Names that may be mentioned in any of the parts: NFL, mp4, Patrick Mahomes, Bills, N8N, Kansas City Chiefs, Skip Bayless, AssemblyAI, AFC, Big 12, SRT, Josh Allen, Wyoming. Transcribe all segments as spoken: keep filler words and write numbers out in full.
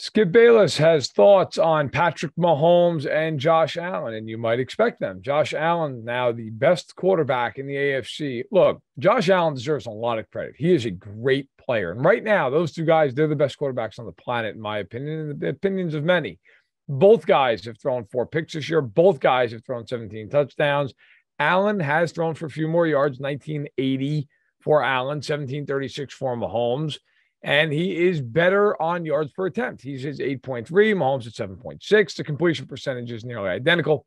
Skip Bayless has thoughts on Patrick Mahomes and Josh Allen, and you might expect them. Josh Allen, now the best quarterback in the A F C. Look, Josh Allen deserves a lot of credit. He is a great player. And right now, those two guys, they're the best quarterbacks on the planet, in my opinion, and the opinions of many. Both guys have thrown four picks this year. Both guys have thrown seventeen touchdowns. Allen has thrown for a few more yards, nineteen eighty for Allen, seventeen thirty-six for Mahomes. And he is better on yards per attempt. He's at eight point three, Mahomes at seven point six. The completion percentage is nearly identical.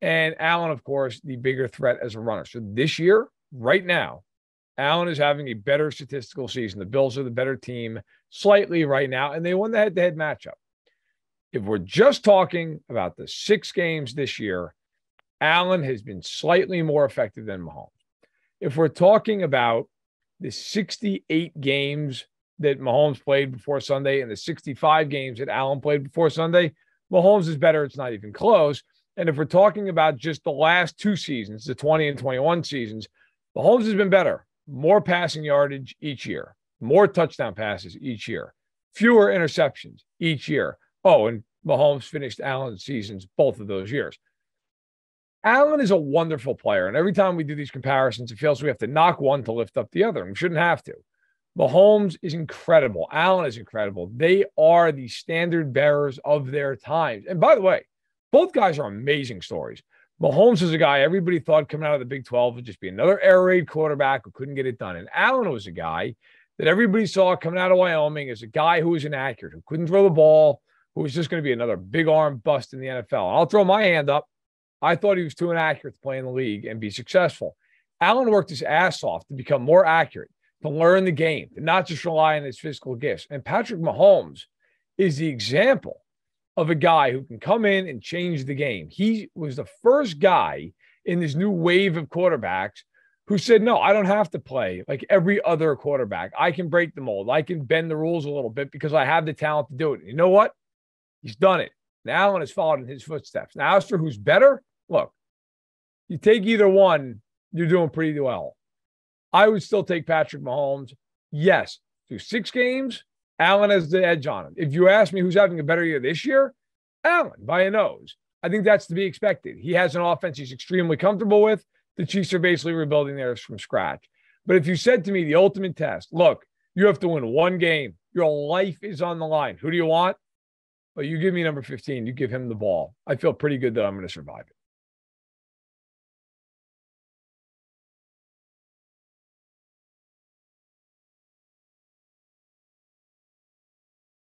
And Allen, of course, the bigger threat as a runner. So this year, right now, Allen is having a better statistical season. The Bills are the better team slightly right now, and they won the head-to-head matchup. If we're just talking about the six games this year, Allen has been slightly more effective than Mahomes. If we're talking about the sixty-eight games that Mahomes played before Sunday and the sixty-five games that Allen played before Sunday, Mahomes is better. It's not even close. And if we're talking about just the last two seasons, the twenty and twenty-one seasons, Mahomes has been better. More passing yardage each year. More touchdown passes each year. Fewer interceptions each year. Oh, and Mahomes finished Allen's seasons both of those years. Allen is a wonderful player. And every time we do these comparisons, it feels we have to knock one to lift up the other. And we shouldn't have to. Mahomes is incredible. Allen is incredible. They are the standard bearers of their times. And by the way, both guys are amazing stories. Mahomes is a guy everybody thought coming out of the Big twelve would just be another air raid quarterback who couldn't get it done. And Allen was a guy that everybody saw coming out of Wyoming as a guy who was inaccurate, who couldn't throw the ball, who was just going to be another big arm bust in the N F L. And I'll throw my hand up. I thought he was too inaccurate to play in the league and be successful. Allen worked his ass off to become more accurate, to learn the game, to not just rely on his physical gifts. And Patrick Mahomes is the example of a guy who can come in and change the game. He was the first guy in this new wave of quarterbacks who said, no, I don't have to play like every other quarterback. I can break the mold. I can bend the rules a little bit because I have the talent to do it. And you know what? He's done it. Now Allen has followed in his footsteps. Now, as for who's better, look, you take either one, you're doing pretty well. I would still take Patrick Mahomes. Yes, through six games, Allen has the edge on him. If you ask me who's having a better year this year, Allen, by a nose. I think that's to be expected. He has an offense he's extremely comfortable with. The Chiefs are basically rebuilding theirs from scratch. But if you said to me the ultimate test, look, you have to win one game. Your life is on the line. Who do you want? Well, you give me number fifteen. You give him the ball. I feel pretty good that I'm going to survive it.